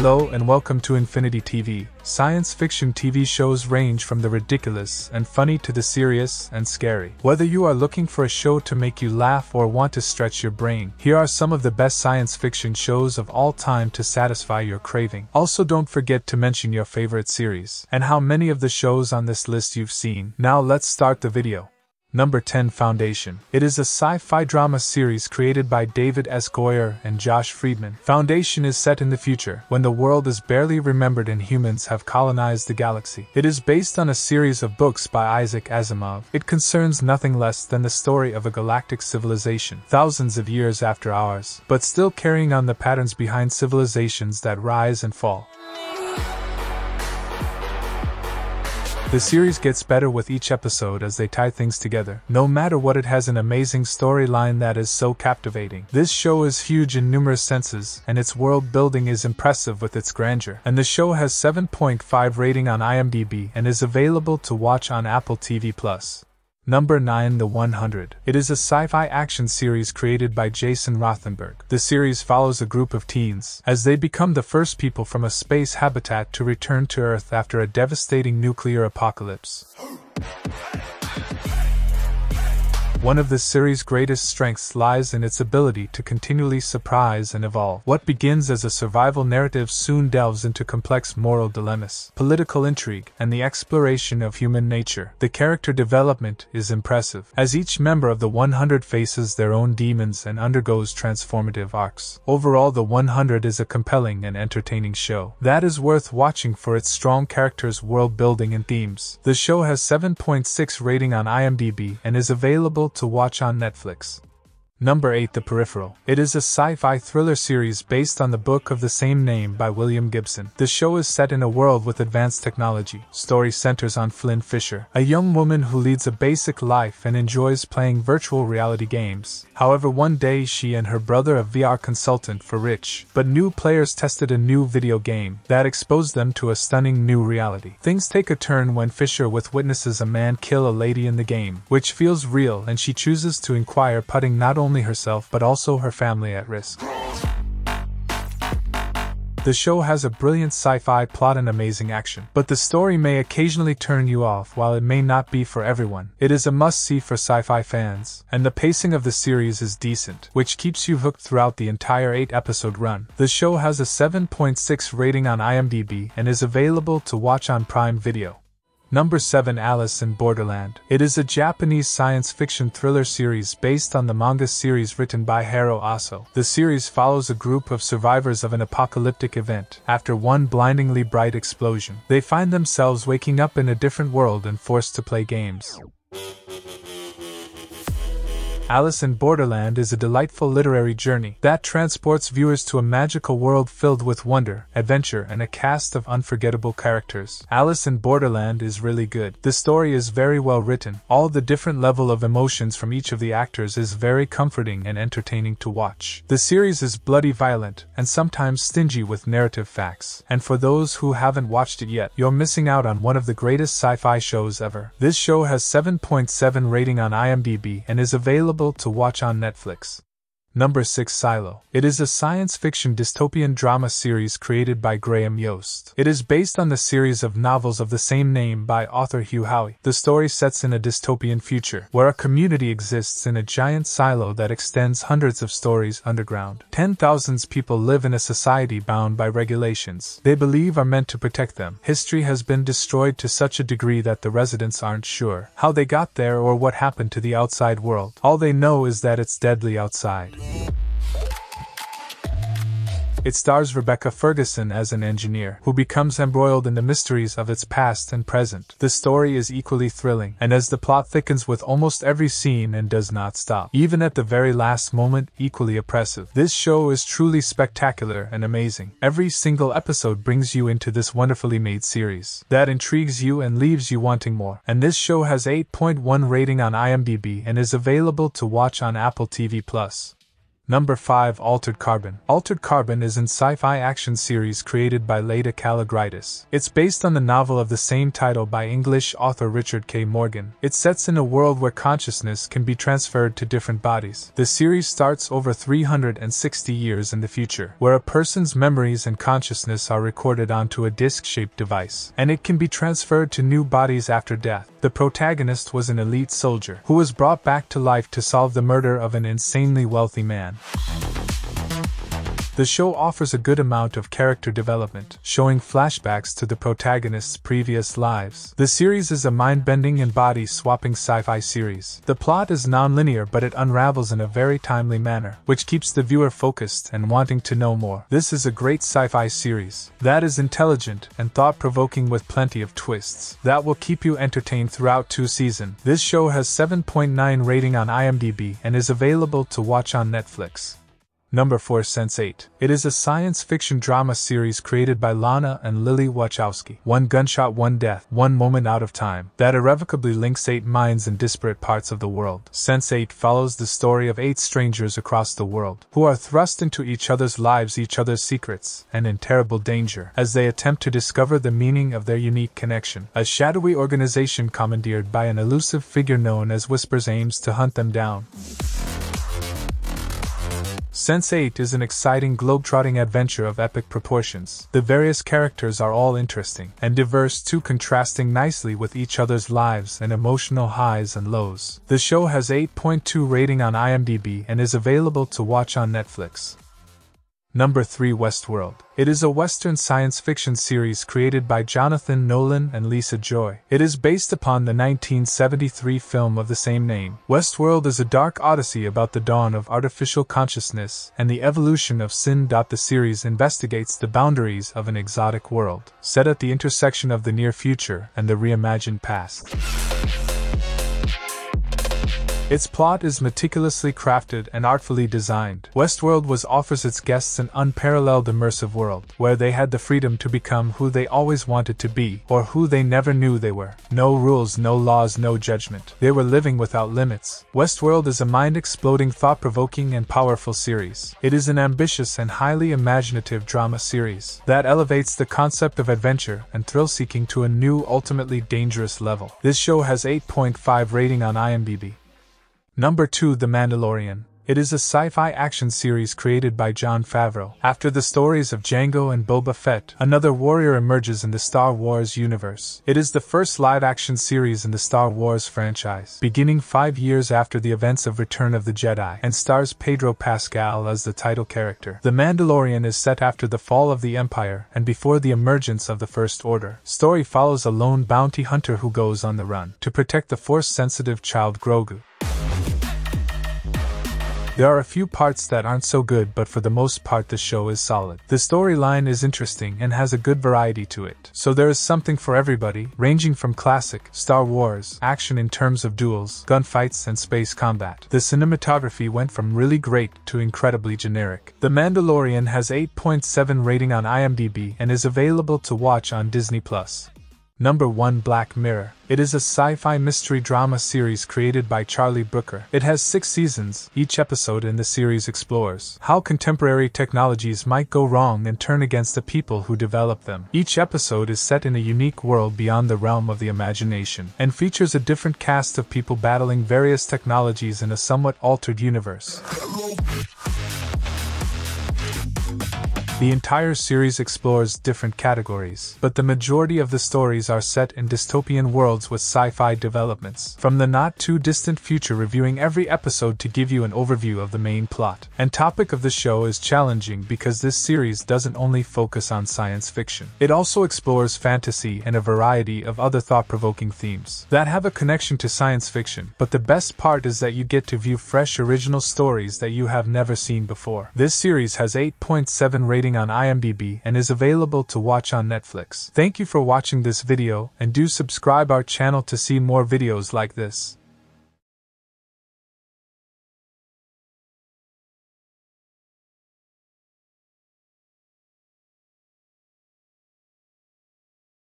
Hello and welcome to Infinity TV. Science fiction TV shows range from the ridiculous and funny to the serious and scary. Whether you are looking for a show to make you laugh or want to stretch your brain, here are some of the best science fiction shows of all time to satisfy your craving. Also, don't forget to mention your favorite series and how many of the shows on this list you've seen. Now let's start the video. Number 10, Foundation. It is a sci-fi drama series created by David S. Goyer and Josh Friedman. Foundation is set in the future, when the world is barely remembered and humans have colonized the galaxy. It is based on a series of books by Isaac Asimov. It concerns nothing less than the story of a galactic civilization, thousands of years after ours, but still carrying on the patterns behind civilizations that rise and fall. The series gets better with each episode as they tie things together. No matter what, it has an amazing storyline that is so captivating. This show is huge in numerous senses, and its world building is impressive with its grandeur. And the show has 7.5 rating on IMDb and is available to watch on Apple TV+. Number 9, The 100. It is a sci-fi action series created by Jason Rothenberg. The series follows a group of teens as they become the first people from a space habitat to return to Earth after a devastating nuclear apocalypse. One of the series' greatest strengths lies in its ability to continually surprise and evolve. What begins as a survival narrative soon delves into complex moral dilemmas, political intrigue, and the exploration of human nature. The character development is impressive, as each member of the 100 faces their own demons and undergoes transformative arcs. Overall, the 100 is a compelling and entertaining show that is worth watching for its strong characters, world building, and themes. The show has 7.6 rating on IMDb and is available to watch on Netflix. Number 8, The Peripheral. It is a sci-fi thriller series based on the book of the same name by William Gibson. The show is set in a world with advanced technology. Story centers on Flynn Fisher, a young woman who leads a basic life and enjoys playing virtual reality games. However, one day she and her brother, a VR consultant for rich but new players, tested a new video game that exposed them to a stunning new reality. Things take a turn when Fisher witnesses a man kill a lady in the game, which feels real, and she chooses to inquire, putting not only herself but also her family at risk. The show has a brilliant sci-fi plot and amazing action, but the story may occasionally turn you off. While it may not be for everyone, it is a must-see for sci-fi fans, and the pacing of the series is decent, which keeps you hooked throughout the entire 8-episode run. The show has a 7.6 rating on IMDb and is available to watch on Prime Video. Number 7, Alice in Borderland. It is a Japanese science fiction thriller series based on the manga series written by Haro Aso. The series follows a group of survivors of an apocalyptic event. After one blindingly bright explosion, they find themselves waking up in a different world and forced to play games. Alice in Borderland is a delightful literary journey that transports viewers to a magical world filled with wonder, adventure, and a cast of unforgettable characters. Alice in Borderland is really good. The story is very well written. All the different level of emotions from each of the actors is very comforting and entertaining to watch. The series is bloody violent and sometimes stingy with narrative facts. And for those who haven't watched it yet, you're missing out on one of the greatest sci-fi shows ever. This show has 7.7 rating on IMDb and is available to watch on Netflix. Number 6, Silo. It is a science fiction dystopian drama series created by Graham Yost. It is based on the series of novels of the same name by author Hugh Howey. The story sets in a dystopian future where a community exists in a giant silo that extends hundreds of stories underground. 10,000 people live in a society bound by regulations they believe are meant to protect them. History has been destroyed to such a degree that the residents aren't sure how they got there or what happened to the outside world. All they know is that it's deadly outside. It stars Rebecca Ferguson as an engineer who becomes embroiled in the mysteries of its past and present. The story is equally thrilling, and as the plot thickens with almost every scene and does not stop, even at the very last moment, equally oppressive. This show is truly spectacular and amazing. Every single episode brings you into this wonderfully made series that intrigues you and leaves you wanting more. And this show has 8.1 rating on IMDb and is available to watch on Apple TV+. Number 5. Altered Carbon. Altered Carbon is an sci-fi action series created by Laeta Kalogridis. It's based on the novel of the same title by English author Richard K. Morgan. It sets in a world where consciousness can be transferred to different bodies. The series starts over 360 years in the future, where a person's memories and consciousness are recorded onto a disc-shaped device, and it can be transferred to new bodies after death. The protagonist was an elite soldier who was brought back to life to solve the murder of an insanely wealthy man. The show offers a good amount of character development, showing flashbacks to the protagonist's previous lives. The series is a mind-bending and body-swapping sci-fi series. The plot is non-linear, but it unravels in a very timely manner, which keeps the viewer focused and wanting to know more. This is a great sci-fi series that is intelligent and thought-provoking with plenty of twists that will keep you entertained throughout 2 seasons. This show has 7.9 rating on IMDb and is available to watch on Netflix. Number 4. Sense8. It is a science fiction drama series created by Lana and Lily Wachowski. One gunshot, one death, one moment out of time, that irrevocably links 8 minds in disparate parts of the world. Sense8 follows the story of 8 strangers across the world, who are thrust into each other's lives, each other's secrets, and in terrible danger, as they attempt to discover the meaning of their unique connection. A shadowy organization commandeered by an elusive figure known as Whispers aims to hunt them down. Sense8 is an exciting globetrotting adventure of epic proportions. The various characters are all interesting and diverse too, contrasting nicely with each other's lives and emotional highs and lows. The show has 8.2 rating on IMDb and is available to watch on Netflix. Number 3. Westworld. It is a Western science fiction series created by Jonathan Nolan and Lisa Joy. It is based upon the 1973 film of the same name. Westworld is a dark odyssey about the dawn of artificial consciousness and the evolution of sin. The series investigates the boundaries of an exotic world, set at the intersection of the near future and the reimagined past. Its plot is meticulously crafted and artfully designed. Westworld offers its guests an unparalleled immersive world, where they had the freedom to become who they always wanted to be, or who they never knew they were. No rules, no laws, no judgment. They were living without limits. Westworld is a mind-exploding, thought-provoking, and powerful series. It is an ambitious and highly imaginative drama series that elevates the concept of adventure and thrill-seeking to a new, ultimately dangerous level. This show has 8.5 rating on IMDb. Number 2. The Mandalorian. It is a sci-fi action series created by Jon Favreau. After the stories of Jango and Boba Fett, another warrior emerges in the Star Wars universe. It is the first live-action series in the Star Wars franchise, beginning 5 years after the events of Return of the Jedi, and stars Pedro Pascal as the title character. The Mandalorian is set after the fall of the Empire and before the emergence of the First Order. Story follows a lone bounty hunter who goes on the run to protect the Force-sensitive child Grogu. There are a few parts that aren't so good, but for the most part the show is solid. The storyline is interesting and has a good variety to it, so there is something for everybody, ranging from classic Star Wars action in terms of duels, gunfights, and space combat. The cinematography went from really great to incredibly generic. The Mandalorian has 8.7 rating on IMDb and is available to watch on Disney+. Number 1. Black Mirror. It is a sci-fi mystery drama series created by Charlie Brooker. It has 6 seasons. Each episode in the series explores how contemporary technologies might go wrong and turn against the people who develop them. Each episode is set in a unique world beyond the realm of the imagination, and features a different cast of people battling various technologies in a somewhat altered universe. The entire series explores different categories, but the majority of the stories are set in dystopian worlds with sci-fi developments from the not-too-distant future. Reviewing every episode to give you an overview of the main plot and topic of the show is challenging because this series doesn't only focus on science fiction. It also explores fantasy and a variety of other thought-provoking themes that have a connection to science fiction, but the best part is that you get to view fresh original stories that you have never seen before. This series has 8.7 rating on IMDb and is available to watch on Netflix. Thank you for watching this video, and do subscribe our channel to see more videos like this.